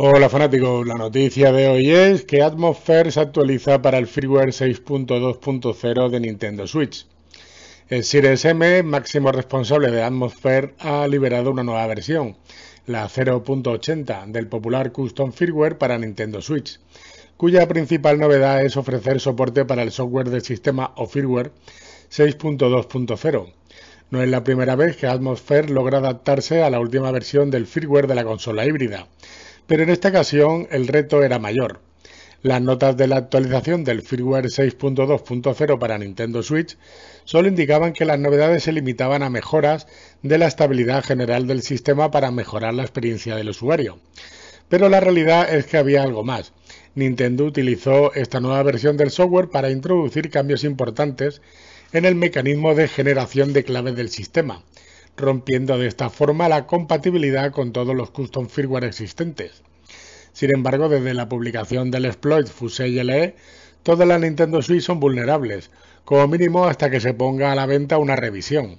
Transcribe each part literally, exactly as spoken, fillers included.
Hola fanáticos, la noticia de hoy es que Atmosphère se actualiza para el firmware seis punto dos punto cero de Nintendo Switch. El SciresM, máximo responsable de Atmosphère, ha liberado una nueva versión, la cero punto ochenta del popular Custom Firmware para Nintendo Switch, cuya principal novedad es ofrecer soporte para el software del sistema o firmware seis punto dos punto cero. No es la primera vez que Atmosphère logra adaptarse a la última versión del firmware de la consola híbrida, pero en esta ocasión el reto era mayor. Las notas de la actualización del firmware seis punto dos punto cero para Nintendo Switch solo indicaban que las novedades se limitaban a mejoras de la estabilidad general del sistema para mejorar la experiencia del usuario. Pero la realidad es que había algo más. Nintendo utilizó esta nueva versión del software para introducir cambios importantes en el mecanismo de generación de claves del sistema, rompiendo de esta forma la compatibilidad con todos los custom firmware existentes. Sin embargo, desde la publicación del exploit Fusée Gelée, todas las Nintendo Switch son vulnerables, como mínimo hasta que se ponga a la venta una revisión.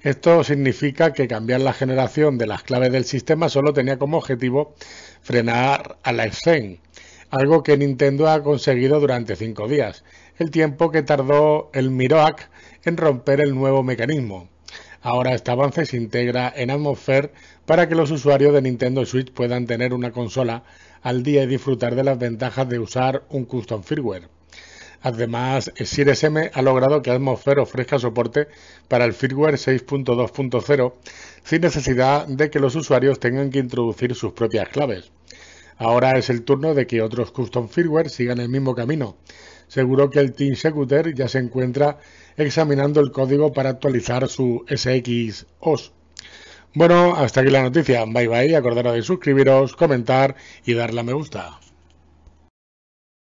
Esto significa que cambiar la generación de las claves del sistema solo tenía como objetivo frenar a la Xen, algo que Nintendo ha conseguido durante cinco días, el tiempo que tardó elmiroac en romper el nuevo mecanismo. Ahora este avance se integra en Atmosphère para que los usuarios de Nintendo Switch puedan tener una consola al día y disfrutar de las ventajas de usar un custom firmware. Además, SciresM ha logrado que Atmosphère ofrezca soporte para el firmware seis punto dos punto cero sin necesidad de que los usuarios tengan que introducir sus propias claves. Ahora es el turno de que otros custom firmware sigan el mismo camino. Seguro que el Team Xecuter ya se encuentra examinando el código para actualizar su S X O S. Bueno, hasta aquí la noticia. Bye bye. Acordaros de suscribiros, comentar y darle a me gusta.